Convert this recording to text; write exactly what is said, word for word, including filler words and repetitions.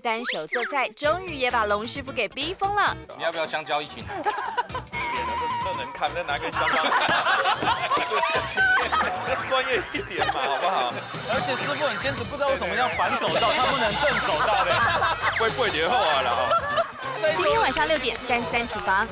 单手做菜，终于也把龙师傅给逼疯了。你要不要香蕉一起拿？那能看，再拿根香蕉。专业一点嘛，好不好？而且师傅很坚持，不知道为什么要反手道，他不能正手道的。会不会绝后啊？然后。今天晚上六点，三三厨房。